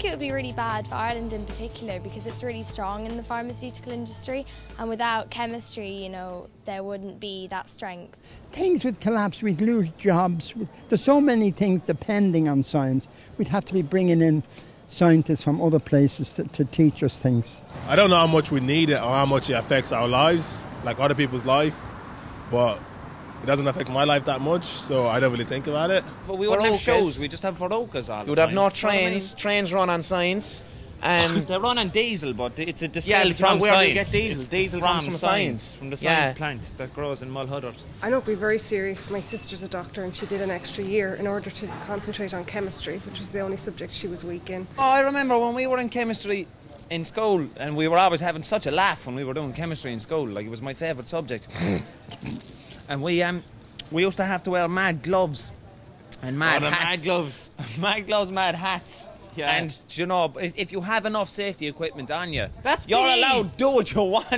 think it would be really bad for Ireland in particular, because it's really strong in the pharmaceutical industry, and without chemistry, you know, there wouldn't be that strength. Things would collapse, we'd lose jobs. There's so many things depending on science. We'd have to be bringing in scientists from other places to teach us things. I don't know how much we need it or how much it affects our lives, like other people's life, but it doesn't affect my life that much, so I don't really think about it. But we wouldn't have shows, we just have Verucas all the time. You would have no trains, trains run on science. And they run on diesel, but it's a distilled from where we get diesel. It's diesel from science, from the science plant that grows in Mulhuddart. I know it'd be very serious. My sister's a doctor and she did an extra year in order to concentrate on chemistry, which was the only subject she was weak in. Oh, I remember when we were in chemistry in school, and we were always having such a laugh when we were doing chemistry in school. Like, it was my favourite subject. And we used to have to wear mad gloves and mad hats. Mad gloves. Mad gloves, mad hats. Yeah. And, you know, if you have enough safety equipment on you, you're allowed to do what you want.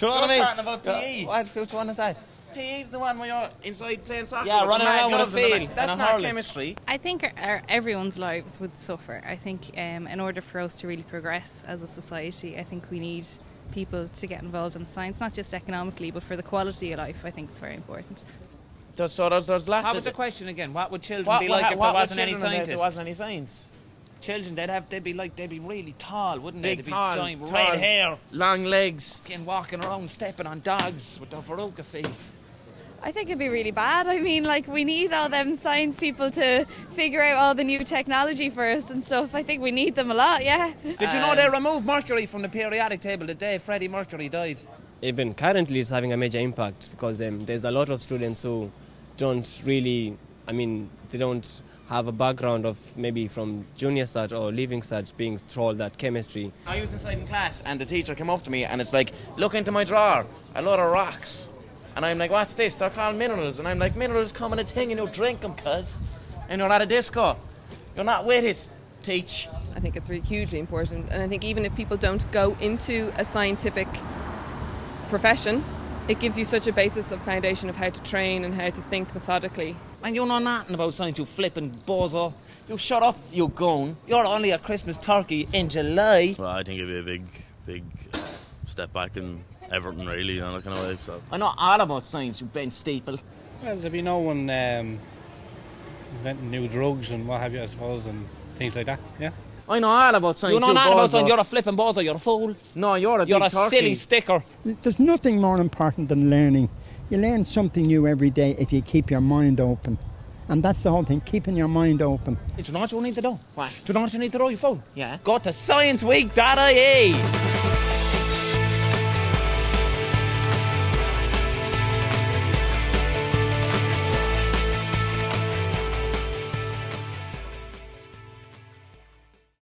You know what I mean? Talking about PE. Which one is that? PE's the one where you're inside playing soccer. Yeah, running around with a field. That's not chemistry. I think everyone's lives would suffer. I think in order for us to really progress as a society, I think we need people to get involved in science, not just economically, but for the quality of life. I think it's very important. So there's lots. How was the question again? What would children be like if there wasn't any science? There wasn't any science. Children, they'd be really tall, wouldn't they? Big, tall, giant, red hair, long legs, and walking around stepping on dogs with their Veruca feet. I think it'd be really bad. I mean, like, we need all them science people to figure out all the new technology for us and stuff. I think we need them a lot, yeah. Did you know they removed mercury from the periodic table the day Freddie Mercury died? Even currently it's having a major impact, because there's a lot of students who don't really, they don't have a background of maybe from junior cert or leaving cert being told that chemistry. I was inside in class and the teacher came up to me and it's like, look into my drawer, a lot of rocks. And I'm like, what's this? They're called minerals. And I'm like, minerals come in a thing and you drink them, cuz. And you're not a disco. You're not with it. Teach. I think it's really hugely important. And I think even if people don't go into a scientific profession, it gives you such a basis of foundation of how to train and how to think methodically. And you know nothing about science, you flipping bozo. You shut up, you gone. You're only a Christmas turkey in July. Well, I think it'd be a big step back in everything, really, you know, that kind of way. So I know all about science, you bent steeple. Well, there'd be no one inventing new drugs and what have you, I suppose, and things like that, yeah? I know all about science. You know all about science, you're a flipping bozo, you're a fool. No, you're a silly sticker. There's nothing more important than learning. You learn something new every day if you keep your mind open. And that's the whole thing, keeping your mind open. Do you know what you need to do? What? Do you know what you need to do, you fool? Yeah. Go to scienceweek.ie.